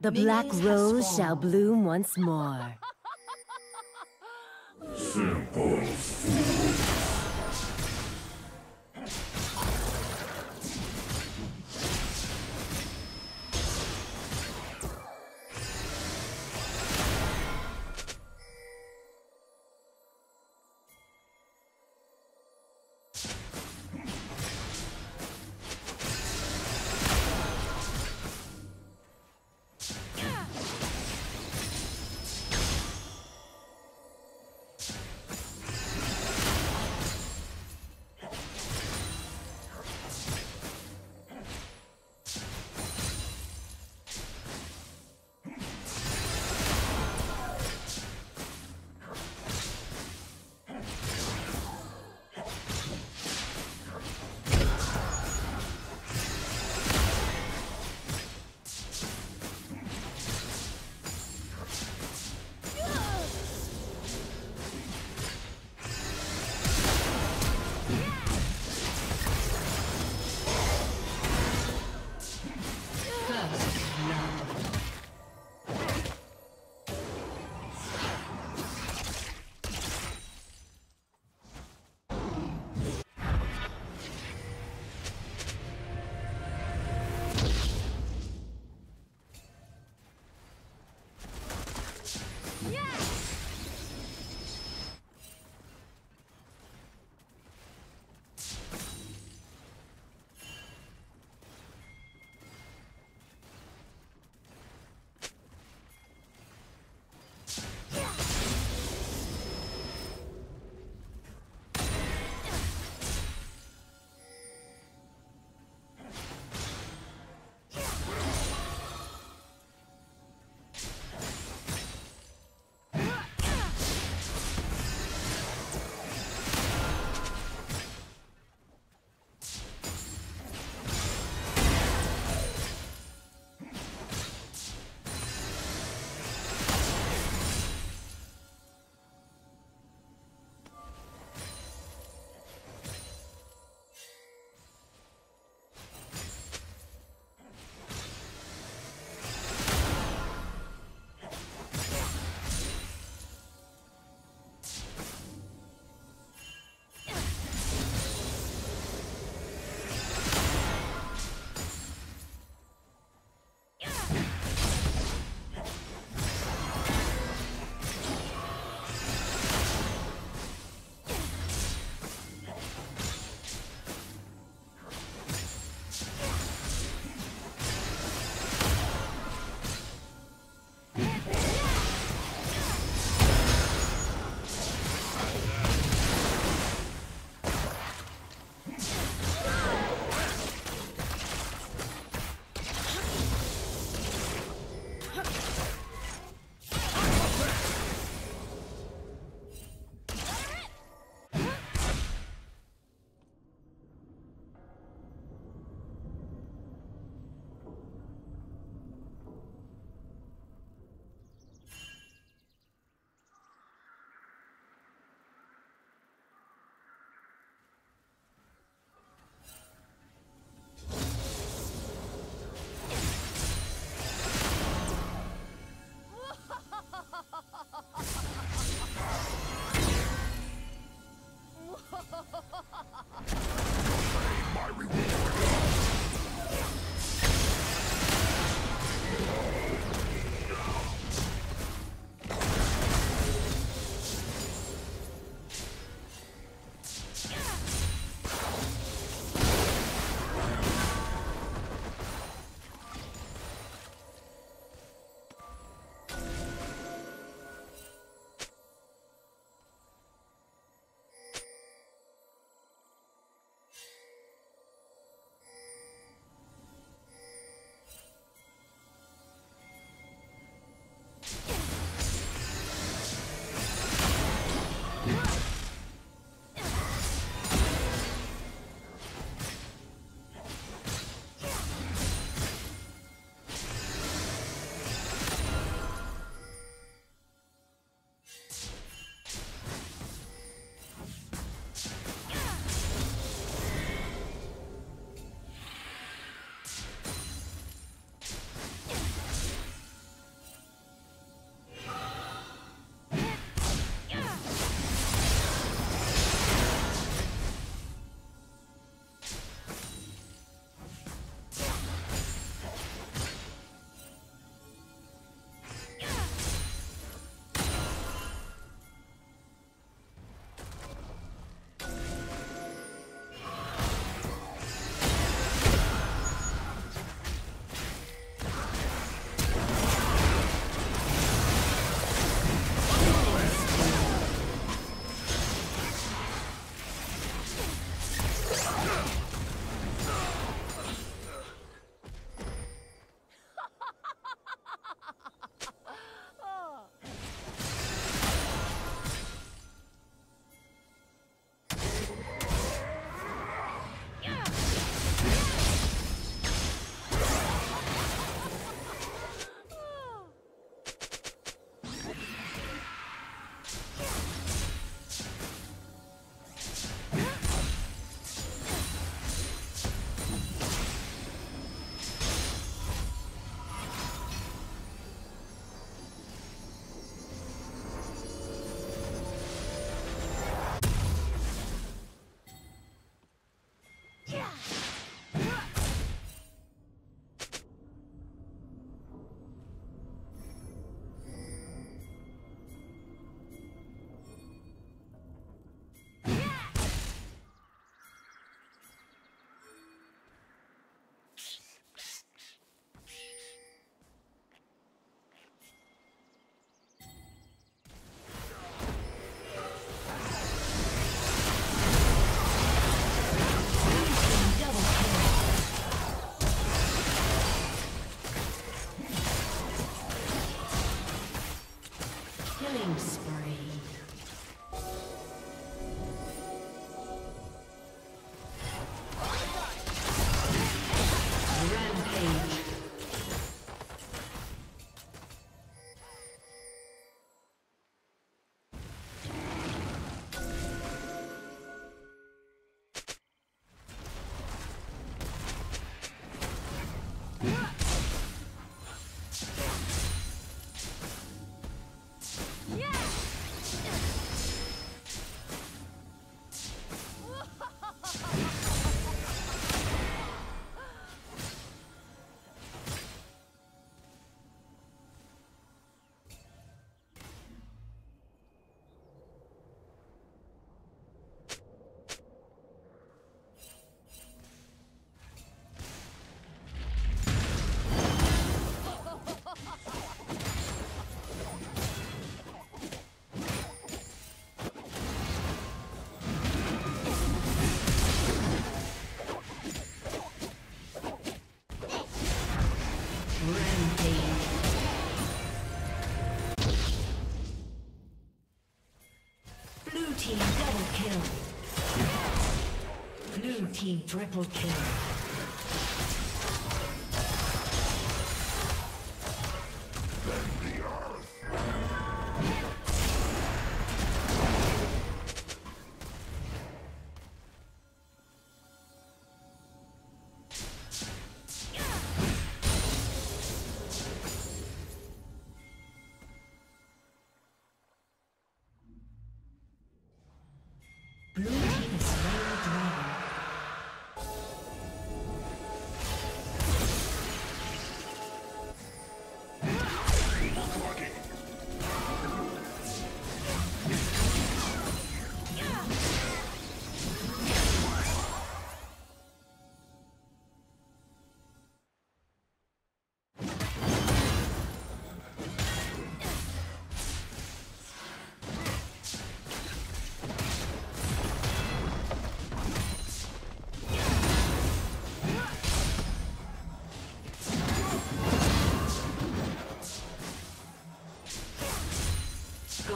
The black rose shall bloom once more. Simple. Killing spree. Blue team triple kill.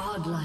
Godlike.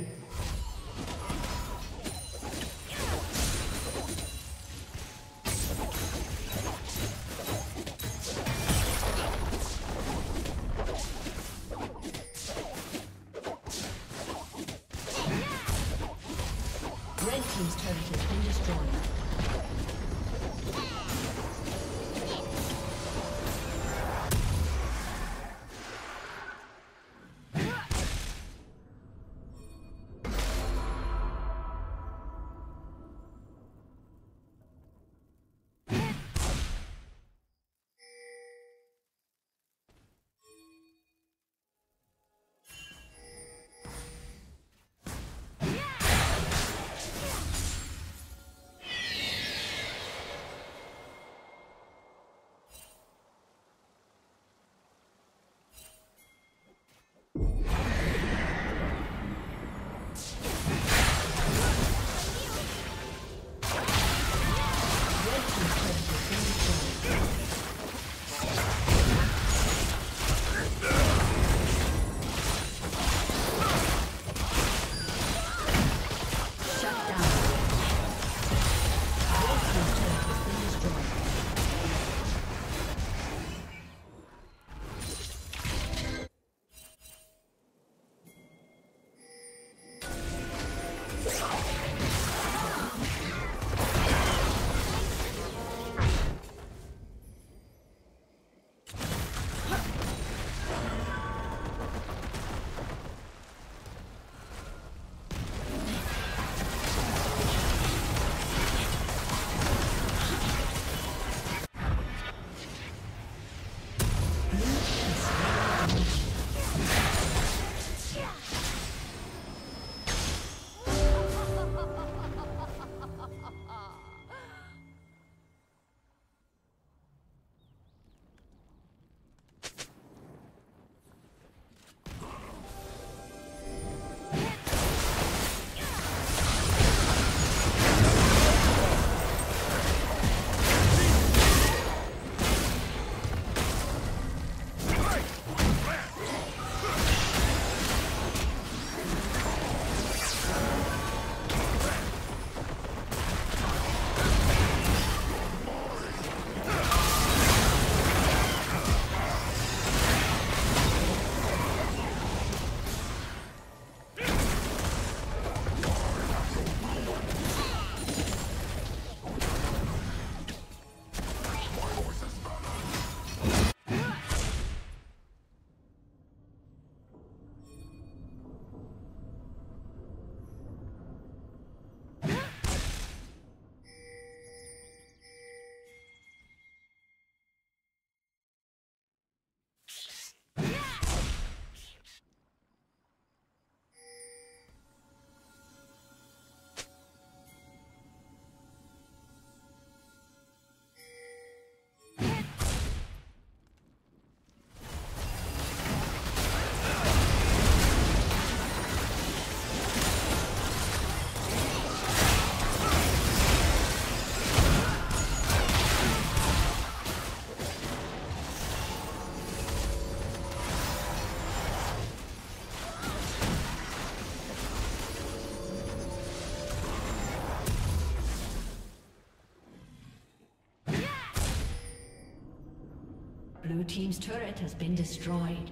Red team's turret has been destroyed. Blue team's turret has been destroyed.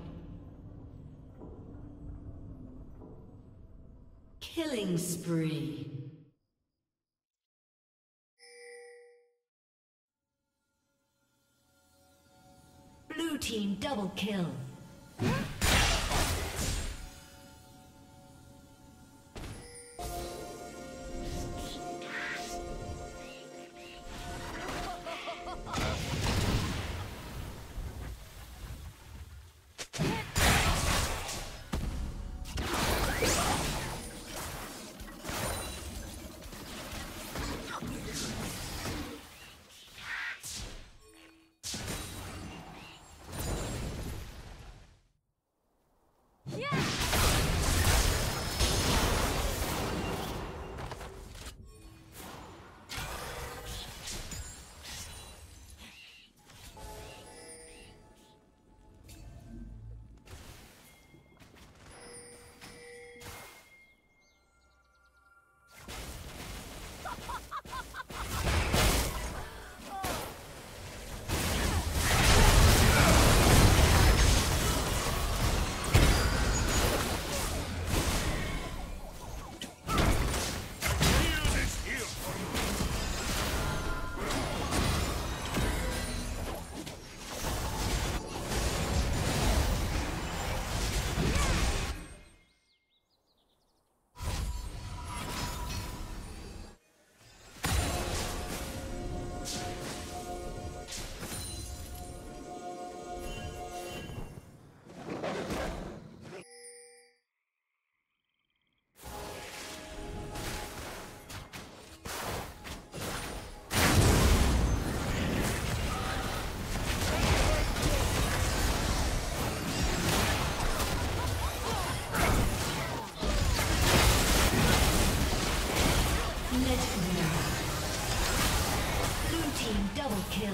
Killing spree. Blue team double kill. Kill.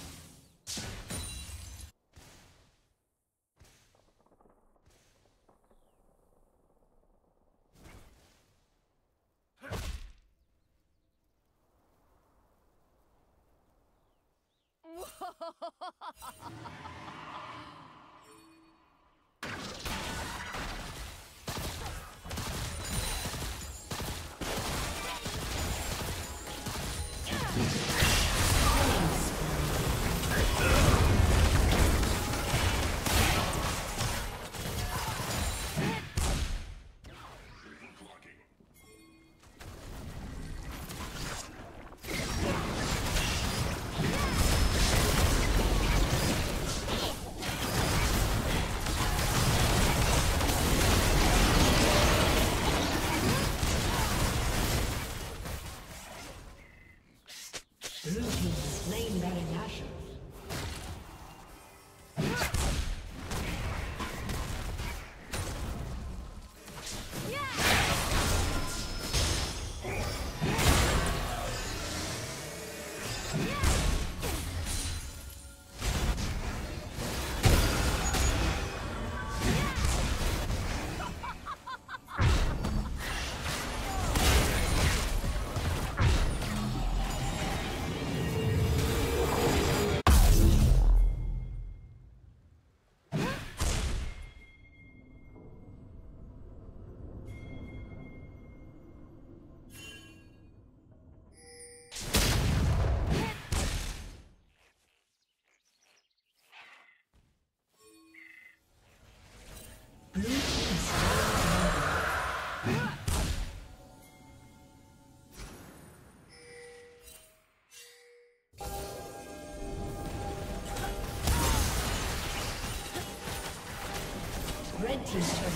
Red team's turret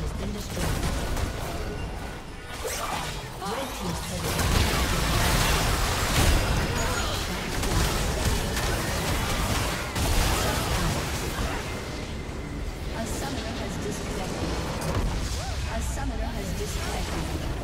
has been destroyed. A summoner has disconnected.